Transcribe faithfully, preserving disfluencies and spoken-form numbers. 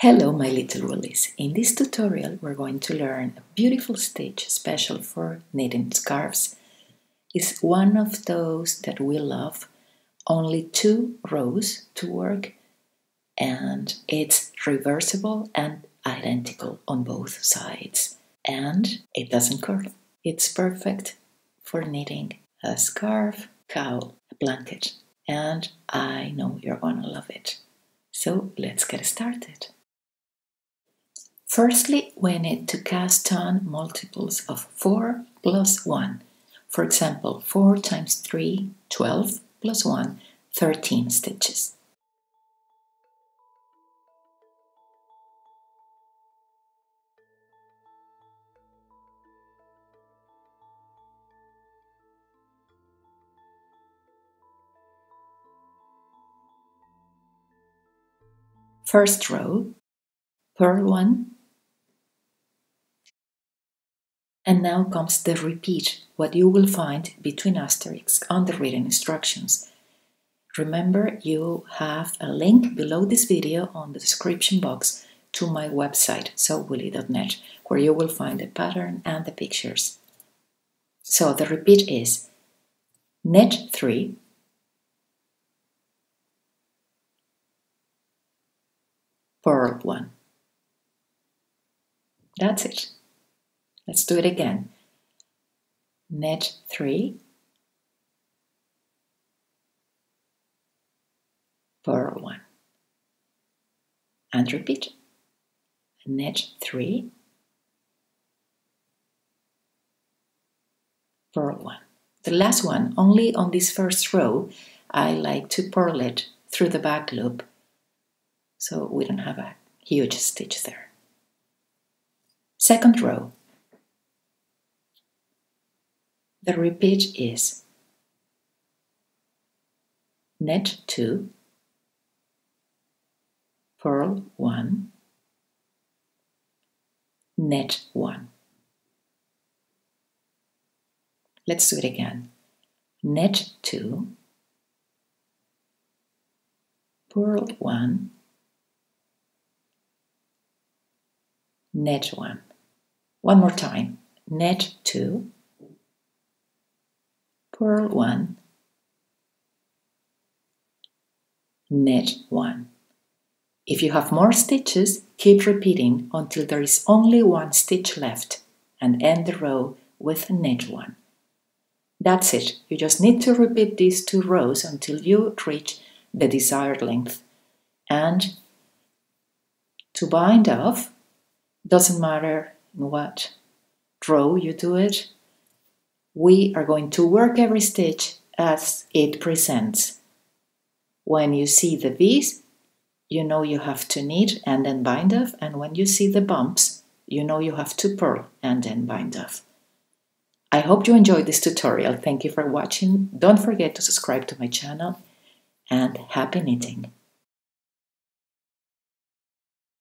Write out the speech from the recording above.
Hello my little woolies! In this tutorial we're going to learn a beautiful stitch special for knitting scarves. It's one of those that we love, only two rows to work, and it's reversible and identical on both sides, and it doesn't curl. It's perfect for knitting a scarf, cowl, a blanket, and I know you're gonna love it. So let's get started. Firstly, we need to cast on multiples of four plus one. For example, four times three, twelve, plus one, thirteen stitches. First row, purl one. And now comes the repeat, what you will find between asterisks on the written instructions. Remember, you have a link below this video on the description box to my website, so woolly dot net, where you will find the pattern and the pictures. So the repeat is knit three, purl one. That's it. Let's do it again. Knit three, purl one, and repeat. Knit three, purl one. The last one, only on this first row, I like to purl it through the back loop, so we don't have a huge stitch there. Second row. The repeat is knit two, purl one, knit one. Let's do it again. Knit two, purl one, knit one. One more time. Knit two, purl one, knit one. If you have more stitches, keep repeating until there is only one stitch left and end the row with knit one. That's it. You just need to repeat these two rows until you reach the desired length. And to bind off, doesn't matter in what row you do it, we are going to work every stitch as it presents. When you see the V's, you know you have to knit and then bind off, and when you see the bumps, you know you have to purl and then bind off. I hope you enjoyed this tutorial. Thank you for watching. Don't forget to subscribe to my channel, and happy knitting!